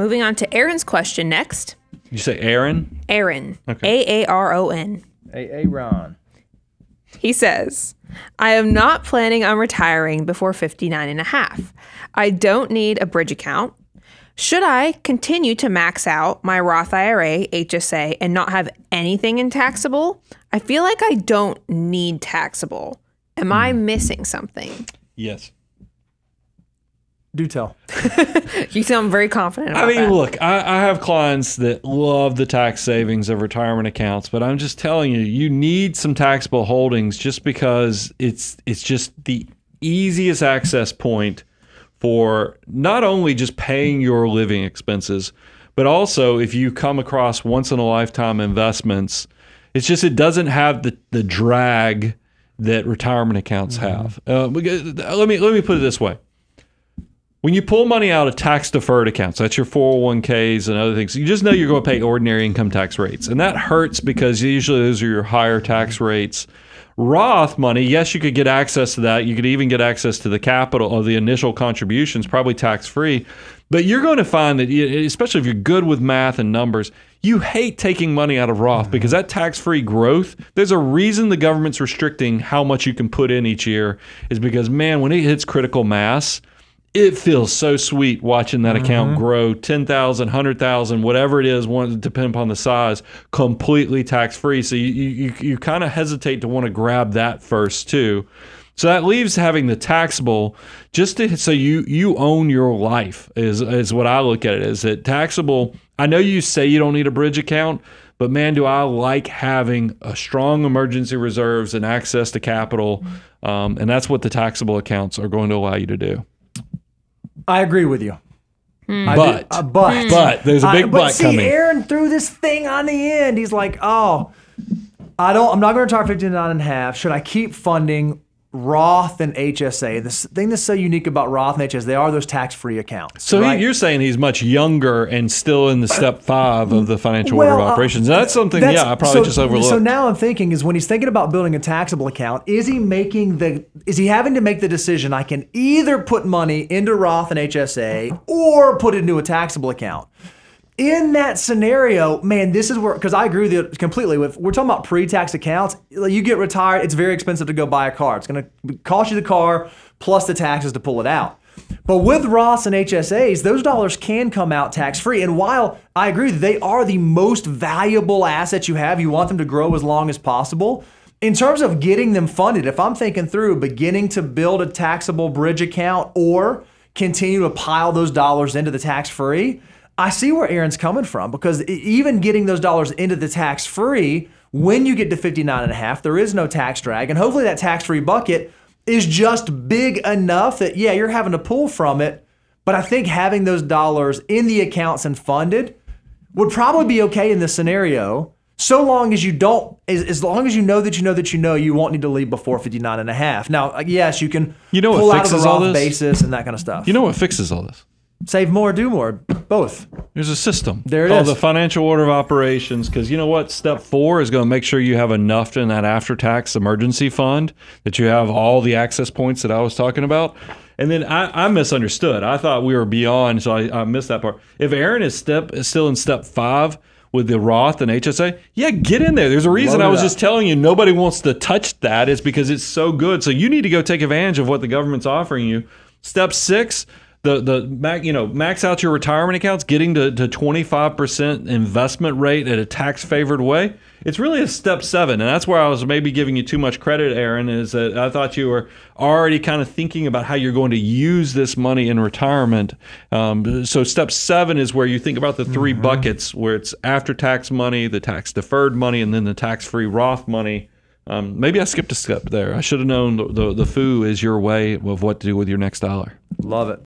Moving on to Aaron's question next. You say Aaron? Aaron. Okay. A-A-R-O-N. A-A-Ron. He says, I am not planning on retiring before 59 and a half. I don't need a bridge account. Should I continue to max out my Roth IRA, HSA, and not have anything in taxable? I feel like I don't need taxable. Am I missing something? Yes. Do tell. You sound very confident about that. Look, I have clients that love the tax savings of retirement accounts, but I'm just telling you, you need some taxable holdings just because it's just the easiest access point for not only just paying your living expenses, but also if you come across once-in-a-lifetime investments, it's just it doesn't have the drag that retirement accounts have. Let me put it this way. When you pull money out of tax-deferred accounts, that's your 401Ks and other things, you just know you're going to pay ordinary income tax rates. And that hurts because usually those are your higher tax rates. Roth money, yes, you could get access to that. You could even get access to the capital or the initial contributions, probably tax-free. But you're going to find that, especially if you're good with math and numbers, you hate taking money out of Roth because that tax-free growth, there's a reason the government's restricting how much you can put in each year is because, man, when it hits critical mass, it feels so sweet watching that account grow 10,000, 100,000, whatever it is, depending upon the size, completely tax-free. So you kind of hesitate to want to grab that first too. So that leaves having the taxable just to, so you own your life is what I look at it as. That taxable, I know you say you don't need a bridge account, but man, do I like having a strong emergency reserves and access to capital. And that's what the taxable accounts are going to allow you to do. I agree with you. But there's a big but coming. But see, Aaron threw this thing on the end. He's like, oh, I'm not going to retire 59 and a half. Should I keep funding Roth and HSA? The thing that's so unique about Roth and HSA, they are those tax-free accounts. So right? You're saying he's much younger and still in the step 5 of the Financial Order of Operations. That's something, I probably just overlooked. So now I'm thinking is when he's thinking about building a taxable account, is he having to make the decision, I can either put money into Roth and HSA or put it into a taxable account? In that scenario, man, this is where, because I agree with you completely. We're talking about pre-tax accounts. You get retired, it's very expensive to go buy a car. It's going to cost you the car plus the taxes to pull it out. But with Roths and HSAs, those dollars can come out tax-free. And while I agree they are the most valuable assets you have, you want them to grow as long as possible. In terms of getting them funded, if I'm thinking through beginning to build a taxable bridge account or continue to pile those dollars into the tax-free, I see where Aaron's coming from, because even getting those dollars into the tax-free, when you get to 59 and a half, there is no tax drag. And hopefully that tax-free bucket is just big enough that, yeah, you're having to pull from it. But I think having those dollars in the accounts and funded would probably be okay in this scenario, so long as you don't, as long as you know that you know that you won't need to leave before 59 and a half. Now, yes, you can pull out of the Roth basis and that kind of stuff. You know what fixes all this? Save more, do more, both. There's a system. There it is. The Financial Order of Operations, because you know what? Step 4 is going to make sure you have enough in that after-tax emergency fund, that you have all the access points that I was talking about. And then I misunderstood. I thought we were beyond, so I missed that part. If Aaron is still in step 5 with the Roth and HSA, yeah, get in there. There's a reason I was just telling you nobody wants to touch that. It's because it's so good. So you need to go take advantage of what the government's offering you. Step 6, max out your retirement accounts, getting to 25% investment rate at a tax-favored way. It's really a step 7, and that's where I was maybe giving you too much credit, Aaron, is that I thought you were already kind of thinking about how you're going to use this money in retirement. So step 7 is where you think about the 3 buckets, where it's after-tax money, the tax-deferred money, and then the tax-free Roth money. Maybe I skipped a step there. I should have known the foo is your way of what to do with your next dollar. Love it.